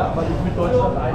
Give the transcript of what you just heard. Ja, aber nicht mit Deutschland 1.